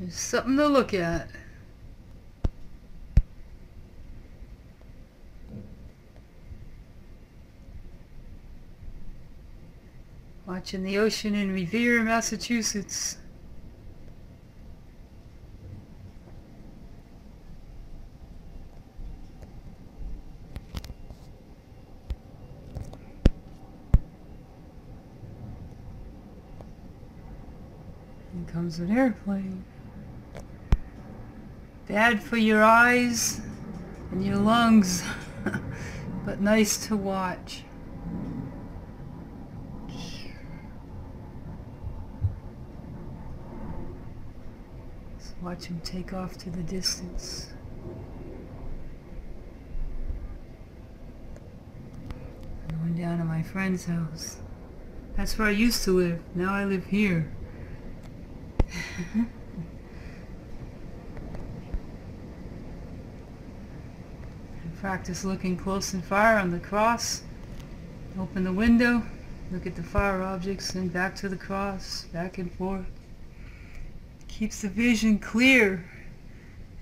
There's something to look at. Watching the ocean in Revere, Massachusetts. In comes an airplane. Bad for your eyes and your lungs, but nice to watch. Just watch him take off to the distance. I went down to my friend's house. That's where I used to live. Now I live here. Practice looking close and far on the cross. Open the window, look at the far objects, and back to the cross, back and forth. Keeps the vision clear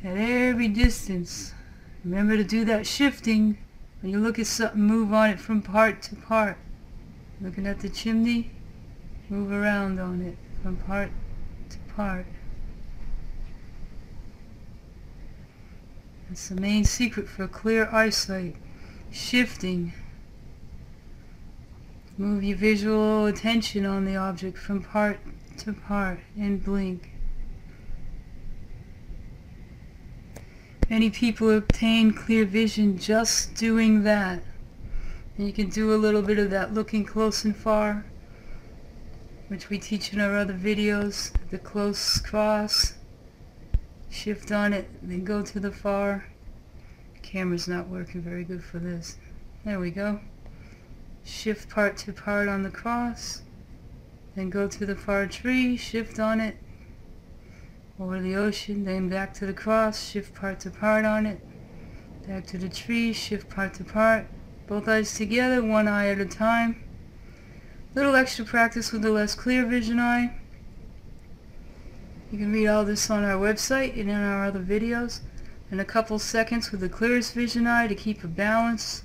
at every distance. Remember to do that shifting. When you look at something, move on it from part to part. Looking at the chimney, move around on it from part to part. That's the main secret for clear eyesight. Shifting. Move your visual attention on the object from part to part and blink. Many people obtain clear vision just doing that. And you can do a little bit of that looking close and far, which we teach in our other videos, the close cross. Shift on it, then go to the far. Camera's not working very good for this. There we go. Shift part to part on the cross, then go to the far tree, shift on it, over the ocean, then back to the cross, shift part to part on it, back to the tree, shift part to part, both eyes together, one eye at a time. Little extra practice with the less clear vision eye. You can read all this on our website and in our other videos. In a couple seconds with the clearest vision eye to keep a balance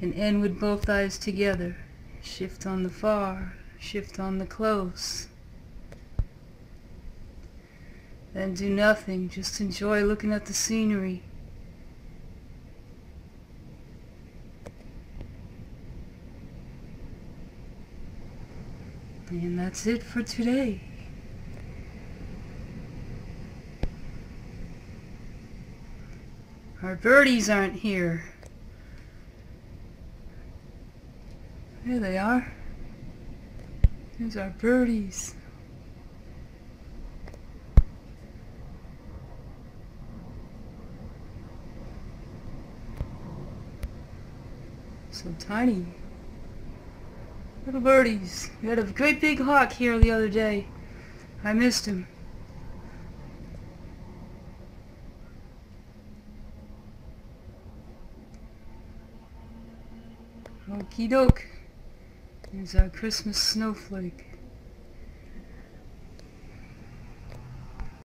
and end with both eyes together. Shift on the far, shift on the close. Then do nothing, just enjoy looking at the scenery. And that's it for today. Our birdies aren't here. There they are. There's our birdies. So tiny. Little birdies. We had a great big hawk here the other day. I missed him. Okie doke. There's our Christmas snowflake.